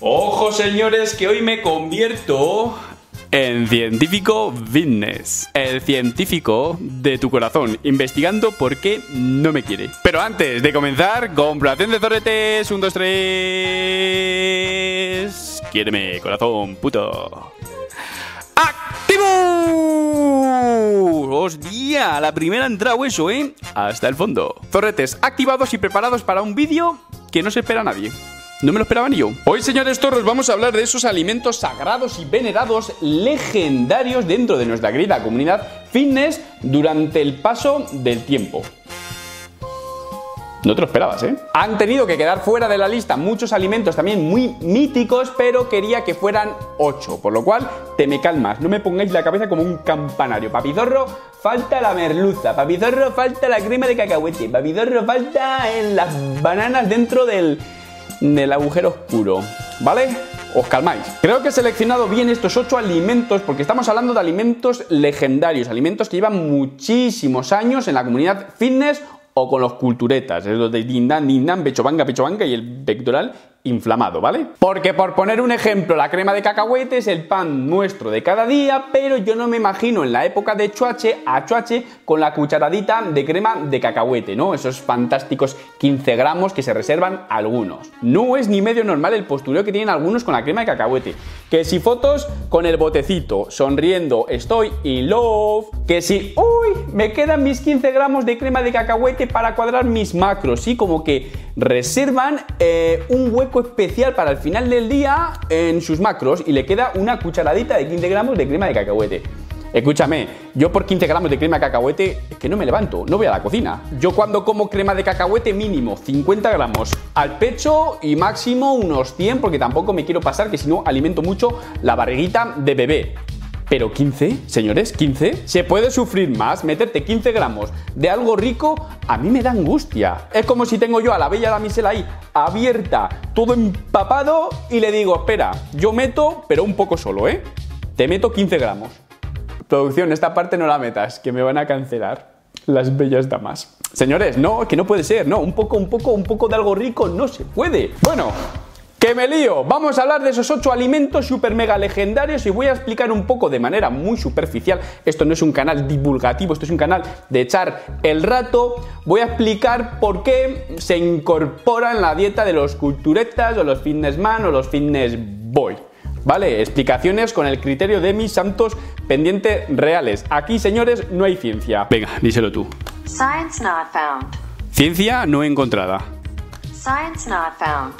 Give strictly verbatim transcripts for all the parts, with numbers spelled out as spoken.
Ojo, señores, que hoy me convierto en científico fitness, el científico de tu corazón, investigando por qué no me quiere. Pero antes de comenzar, complación de zorretes, uno, dos, tres... Quiéreme, corazón, puto. ¡Activo! ¡Hostia! La primera entrada hueso, ¿eh? Hasta el fondo. Zorretes activados y preparados para un vídeo que no se espera a nadie. No me lo esperaba ni yo. Hoy, señores zorros, vamos a hablar de esos alimentos sagrados y venerados legendarios dentro de nuestra querida comunidad fitness durante el paso del tiempo. No te lo esperabas, ¿eh? Han tenido que quedar fuera de la lista muchos alimentos también muy míticos, pero quería que fueran ocho, por lo cual te me calmas. No me pongáis la cabeza como un campanario. Papi Zorro, falta la merluza. Papi Zorro, falta la crema de cacahuete. Papi Zorro, falta en las bananas dentro del... del agujero oscuro, ¿vale? Os calmáis. Creo que he seleccionado bien estos ocho alimentos porque estamos hablando de alimentos legendarios, alimentos que llevan muchísimos años en la comunidad fitness o con los culturetas, es lo de dindan, dindan, pecho banca, pecho banca y el pectoral inflamado, ¿vale? Porque, por poner un ejemplo, la crema de cacahuete es el pan nuestro de cada día, pero yo no me imagino en la época de chuache a chuache con la cucharadita de crema de cacahuete, ¿no? Esos fantásticos quince gramos que se reservan algunos. No es ni medio normal el postureo que tienen algunos con la crema de cacahuete. Que si fotos con el botecito, sonriendo, estoy in love. Que si, uy, me quedan mis quince gramos de crema de cacahuete para cuadrar mis macros, sí, como que reservan eh, un hueco especial para el final del día en sus macros y le queda una cucharadita de quince gramos de crema de cacahuete. Escúchame, yo por quince gramos de crema de cacahuete es que no me levanto, no voy a la cocina. Yo cuando como crema de cacahuete mínimo cincuenta gramos al pecho y máximo unos cien, porque tampoco me quiero pasar, que si no alimento mucho la barriguita de bebé. Pero quince, señores, quince. Se puede sufrir más. Meterte quince gramos de algo rico a mí me da angustia. Es como si tengo yo a la bella damisela ahí abierta, todo empapado, y le digo, espera, yo meto, pero un poco solo, ¿eh? Te meto quince gramos. Producción, esta parte no la metas, que me van a cancelar las bellas damas. Señores, no, que no puede ser, no. Un poco, un poco, un poco de algo rico no se puede. Bueno... ¡que me lío! Vamos a hablar de esos ocho alimentos super mega legendarios y voy a explicar un poco de manera muy superficial. Esto no es un canal divulgativo, esto es un canal de echar el rato. Voy a explicar por qué se incorpora en la dieta de los culturetas o los fitnessman o los fitness boy, ¿vale? Explicaciones con el criterio de mis santos pendientes reales. Aquí, señores, no hay ciencia. Venga, díselo tú. Science not found. Ciencia no encontrada. Science not found.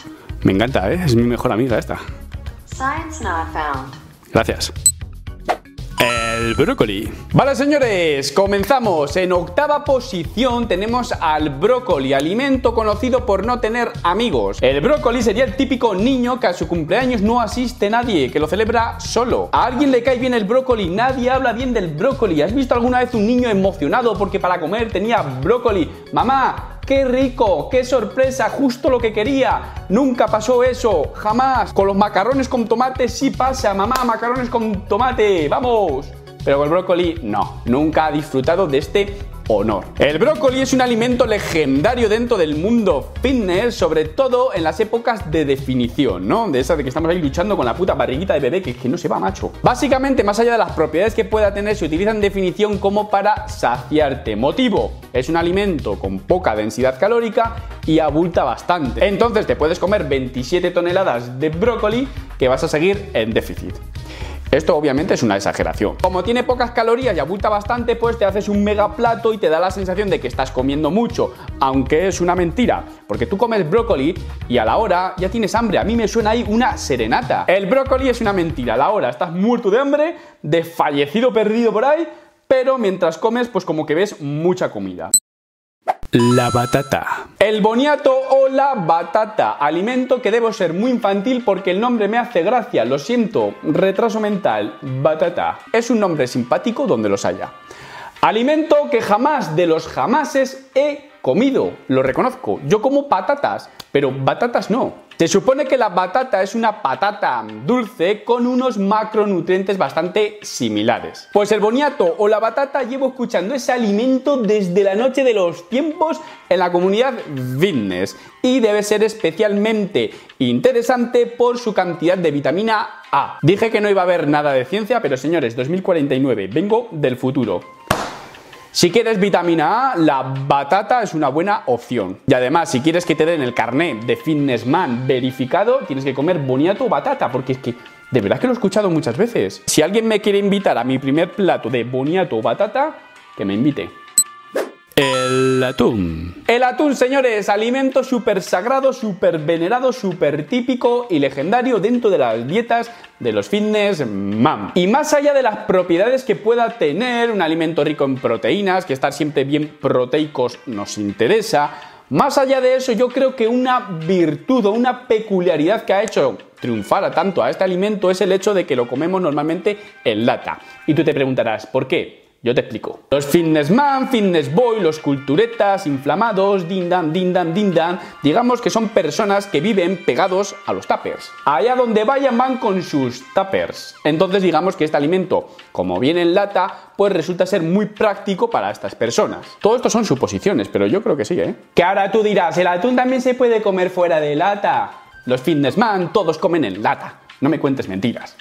Me encanta, ¿eh? Es mi mejor amiga esta. Science not found. Gracias. El brócoli. Vale, señores, comenzamos. En octava posición tenemos al brócoli, alimento conocido por no tener amigos. El brócoli sería el típico niño que a su cumpleaños no asiste nadie, que lo celebra solo. A alguien le cae bien el brócoli, nadie habla bien del brócoli. ¿Has visto alguna vez un niño emocionado porque para comer tenía brócoli? Mamá, ¡qué rico! ¡Qué sorpresa! ¡Justo lo que quería! ¡Nunca pasó eso! ¡Jamás! Con los macarrones con tomate sí pasa, mamá, macarrones con tomate, ¡vamos! Pero con el brócoli, no. Nunca ha disfrutado de este honor. El brócoli es un alimento legendario dentro del mundo fitness, sobre todo en las épocas de definición, ¿no? De esas de que estamos ahí luchando con la puta barriguita de bebé, que es que no se va, macho. Básicamente, más allá de las propiedades que pueda tener, se utiliza en definición como para saciarte. Motivo: es un alimento con poca densidad calórica y abulta bastante. Entonces te puedes comer veintisiete toneladas de brócoli que vas a seguir en déficit. Esto obviamente es una exageración. Como tiene pocas calorías y abulta bastante, pues te haces un mega plato y te da la sensación de que estás comiendo mucho, aunque es una mentira, porque tú comes brócoli y a la hora ya tienes hambre. A mí me suena ahí una serenata. El brócoli es una mentira. A la hora estás muerto de hambre, desfallecido, perdido por ahí, pero mientras comes pues como que ves mucha comida. La batata. El boniato o la batata, alimento que debo ser muy infantil porque el nombre me hace gracia, lo siento, retraso mental, batata. Es un nombre simpático donde los haya. Alimento que jamás de los jamases he comido, lo reconozco. Yo como patatas, pero batatas no. Se supone que la batata es una patata dulce con unos macronutrientes bastante similares. Pues el boniato o la batata llevo escuchando ese alimento desde la noche de los tiempos en la comunidad fitness y debe ser especialmente interesante por su cantidad de vitamina A. Dije que no iba a haber nada de ciencia, pero señores, dos mil cuarenta y nueve, vengo del futuro. Si quieres vitamina A, la batata es una buena opción. Y además, si quieres que te den el carnet de Fitnessman verificado, tienes que comer boniato o batata, porque es que de verdad que lo he escuchado muchas veces. Si alguien me quiere invitar a mi primer plato de boniato o batata, que me invite. El atún. El atún, señores, alimento súper sagrado, súper venerado, súper típico y legendario dentro de las dietas de los fitness mom. Y más allá de las propiedades que pueda tener, un alimento rico en proteínas, que estar siempre bien proteicos nos interesa, más allá de eso yo creo que una virtud o una peculiaridad que ha hecho triunfar tanto a este alimento es el hecho de que lo comemos normalmente en lata. Y tú te preguntarás, ¿por qué? Yo te explico. Los fitnessman, fitness boy, los culturetas, inflamados, din dan, din dan, din dan, digamos que son personas que viven pegados a los tuppers. Allá donde vayan van con sus tuppers. Entonces digamos que este alimento, como viene en lata, pues resulta ser muy práctico para estas personas. Todo esto son suposiciones, pero yo creo que sí, ¿eh? Que ahora tú dirás, ¿el atún también se puede comer fuera de lata? Los fitnessman todos comen en lata. No me cuentes mentiras.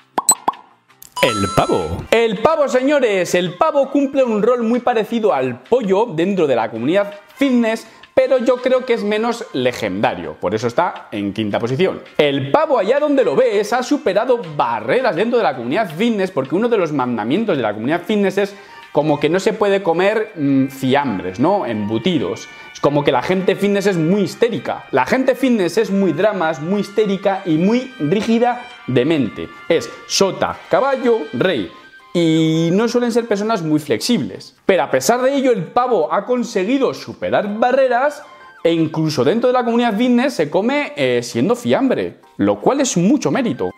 El pavo. El pavo, señores, el pavo cumple un rol muy parecido al pollo dentro de la comunidad fitness, pero yo creo que es menos legendario, por eso está en quinta posición. El pavo, allá donde lo ves, ha superado barreras dentro de la comunidad fitness, porque uno de los mandamientos de la comunidad fitness es como que no se puede comer mmm, fiambres, ¿no? Embutidos. Es como que la gente fitness es muy histérica. La gente fitness es muy dramas, muy histérica y muy rígida de mente. Es sota, caballo, rey. Y no suelen ser personas muy flexibles. Pero a pesar de ello, el pavo ha conseguido superar barreras e incluso dentro de la comunidad fitness se come eh, siendo fiambre, lo cual es mucho mérito.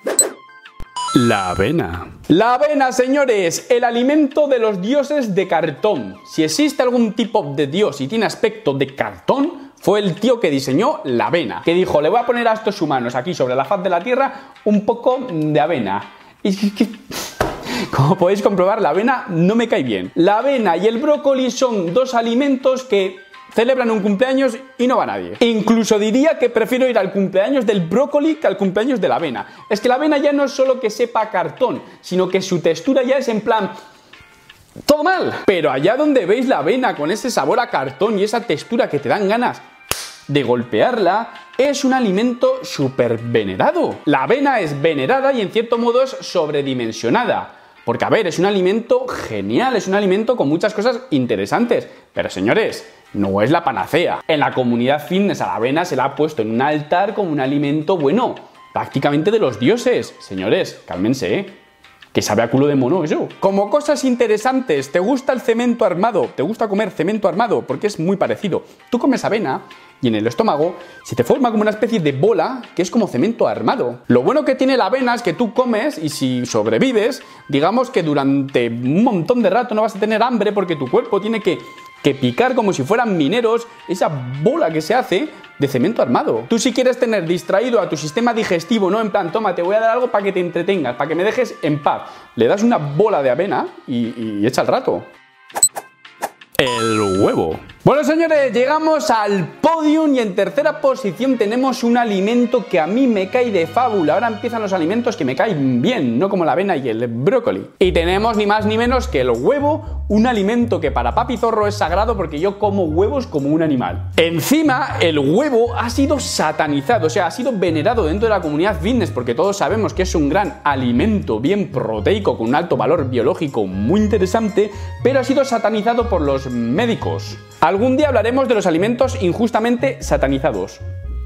La avena. La avena, señores, el alimento de los dioses de cartón. Si existe algún tipo de dios y tiene aspecto de cartón, fue el tío que diseñó la avena. Que dijo, le voy a poner a estos humanos aquí sobre la faz de la tierra un poco de avena. Y es que, como podéis comprobar, la avena no me cae bien. La avena y el brócoli son dos alimentos que celebran un cumpleaños y no va nadie. Incluso diría que prefiero ir al cumpleaños del brócoli que al cumpleaños de la avena. Es que la avena ya no es solo que sepa cartón, sino que su textura ya es en plan todo mal. Pero allá donde veis la avena con ese sabor a cartón y esa textura que te dan ganas de golpearla, es un alimento súper venerado. La avena es venerada y en cierto modo es sobredimensionada. Porque a ver, es un alimento genial, es un alimento con muchas cosas interesantes. Pero señores, no es la panacea. En la comunidad fitness a la avena se la ha puesto en un altar como un alimento, bueno, prácticamente de los dioses. Señores, cálmense, ¿eh? Que sabe a culo de mono eso. Como cosas interesantes, ¿te gusta el cemento armado? ¿Te gusta comer cemento armado? Porque es muy parecido. Tú comes avena y en el estómago se te forma como una especie de bola que es como cemento armado. Lo bueno que tiene la avena es que tú comes y si sobrevives, digamos que durante un montón de rato no vas a tener hambre porque tu cuerpo tiene que, que picar como si fueran mineros esa bola que se hace de cemento armado. Tú si quieres tener distraído a tu sistema digestivo, no en plan, toma, te voy a dar algo para que te entretengas, para que me dejes en paz. Le das una bola de avena y, y echa el rato. El huevo. Bueno, señores, llegamos al podium y en tercera posición tenemos un alimento que a mí me cae de fábula. Ahora empiezan los alimentos que me caen bien, no como la avena y el brócoli. Y tenemos ni más ni menos que el huevo, un alimento que para papi zorro es sagrado porque yo como huevos como un animal. Encima, el huevo ha sido satanizado, o sea, ha sido venerado dentro de la comunidad fitness porque todos sabemos que es un gran alimento bien proteico con un alto valor biológico muy interesante, pero ha sido satanizado por los médicos. Algún día hablaremos de los alimentos injustamente satanizados,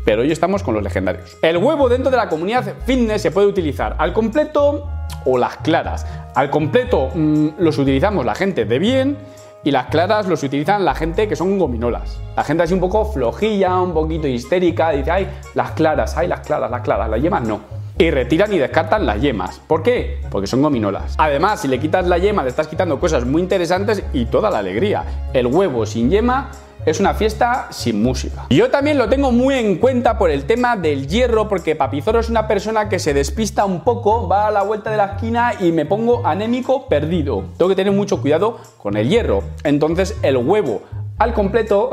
pero hoy estamos con los legendarios. El huevo dentro de la comunidad fitness se puede utilizar al completo o las claras. Al completo mmm, los utilizamos la gente de bien y las claras los utilizan la gente que son gominolas. La gente así un poco flojilla, un poquito histérica, dice, ay, las claras, ay, las claras, las claras, las yemas no. Y retiran y descartan las yemas. ¿Por qué? Porque son gominolas. Además, si le quitas la yema, le estás quitando cosas muy interesantes y toda la alegría. El huevo sin yema es una fiesta sin música. Yo también lo tengo muy en cuenta por el tema del hierro, porque Papi Zorro es una persona que se despista un poco, va a la vuelta de la esquina y me pongo anémico perdido. Tengo que tener mucho cuidado con el hierro. Entonces el huevo al completo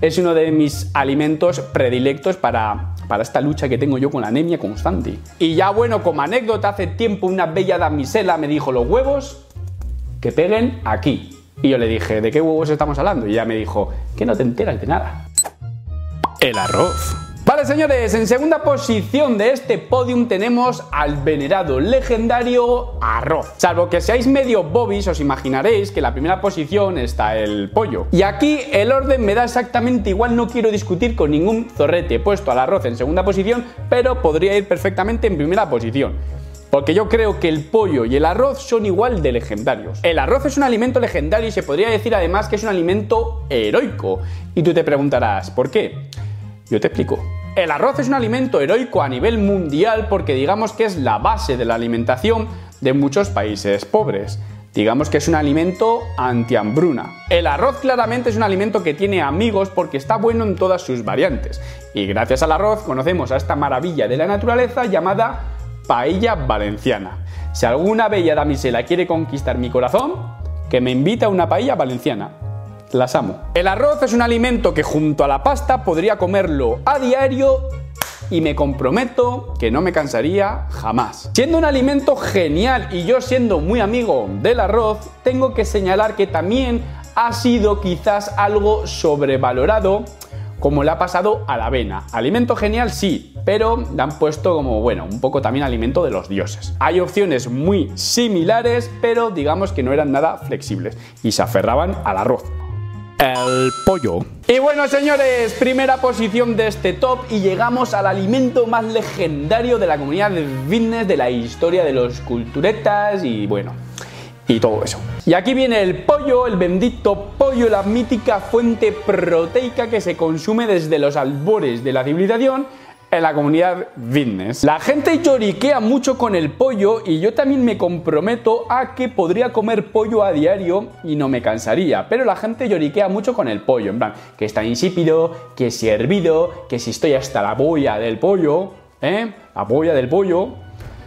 es uno de mis alimentos predilectos para... para esta lucha que tengo yo con la anemia constante. Y ya bueno, como anécdota, hace tiempo una bella damisela me dijo: los huevos que peguen aquí. Y yo le dije: ¿de qué huevos estamos hablando? Y ella me dijo: que no te enteras de nada. El arroz. Vale, señores, en segunda posición de este podium tenemos al venerado, legendario arroz. Salvo que seáis medio bobis, os imaginaréis que en la primera posición está el pollo. Y aquí el orden me da exactamente igual, no quiero discutir con ningún zorrete. He puesto al arroz en segunda posición, pero podría ir perfectamente en primera posición, porque yo creo que el pollo y el arroz son igual de legendarios. El arroz es un alimento legendario y se podría decir además que es un alimento heroico. Y tú te preguntarás, ¿por qué? Yo te explico. El arroz es un alimento heroico a nivel mundial porque digamos que es la base de la alimentación de muchos países pobres. Digamos que es un alimento antihambruna. El arroz claramente es un alimento que tiene amigos porque está bueno en todas sus variantes. Y gracias al arroz conocemos a esta maravilla de la naturaleza llamada paella valenciana. Si alguna bella damisela quiere conquistar mi corazón, que me invite a una paella valenciana. Las amo. El arroz es un alimento que junto a la pasta podría comerlo a diario y me comprometo que no me cansaría jamás. Siendo un alimento genial y yo siendo muy amigo del arroz, tengo que señalar que también ha sido quizás algo sobrevalorado, como le ha pasado a la avena. Alimento genial sí, pero le han puesto como, bueno, un poco también alimento de los dioses. Hay opciones muy similares, pero digamos que no eran nada flexibles y se aferraban al arroz. El pollo. Y bueno, señores, primera posición de este top y llegamos al alimento más legendario de la comunidad de fitness, de la historia de los culturetas y bueno, y todo eso. Y aquí viene el pollo, el bendito pollo, la mítica fuente proteica que se consume desde los albores de la civilización en la comunidad fitness. La gente lloriquea mucho con el pollo y yo también me comprometo a que podría comer pollo a diario y no me cansaría, pero la gente lloriquea mucho con el pollo, en plan, que está insípido, que si hervido, que si estoy hasta la boya del pollo, ¿eh? La boya del pollo.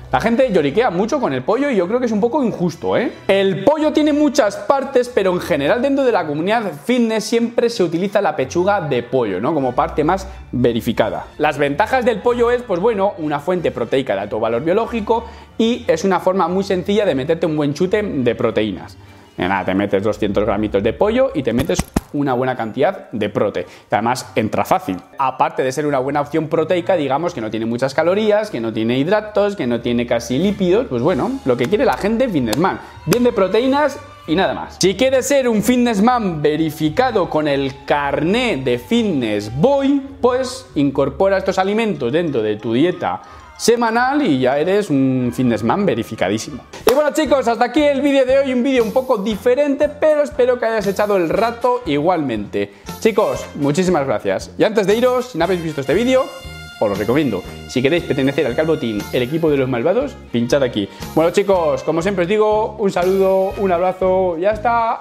La gente lloriquea mucho con el pollo y yo creo que es un poco injusto, ¿eh? El pollo tiene muchas partes, pero en general dentro de la comunidad fitness siempre se utiliza la pechuga de pollo, ¿no? Como parte más verificada. Las ventajas del pollo es, pues bueno, una fuente proteica de alto valor biológico y es una forma muy sencilla de meterte un buen chute de proteínas. Nada, te metes doscientos gramitos de pollo y te metes una buena cantidad de prote. Además, entra fácil. Aparte de ser una buena opción proteica, digamos que no tiene muchas calorías, que no tiene hidratos, que no tiene casi lípidos. Pues bueno, lo que quiere la gente fitnessman. Bien de proteínas y nada más. Si quieres ser un fitnessman verificado con el carné de Fitness Boy, pues incorpora estos alimentos dentro de tu dieta semanal y ya eres un fitnessman verificadísimo. Y bueno, chicos, hasta aquí el vídeo de hoy, un vídeo un poco diferente, pero espero que hayas echado el rato igualmente. Chicos, muchísimas gracias. Y antes de iros, si no habéis visto este vídeo, os lo recomiendo. Si queréis pertenecer al Calvo Team, el equipo de los malvados, pinchad aquí. Bueno, chicos, como siempre os digo, un saludo, un abrazo y hasta...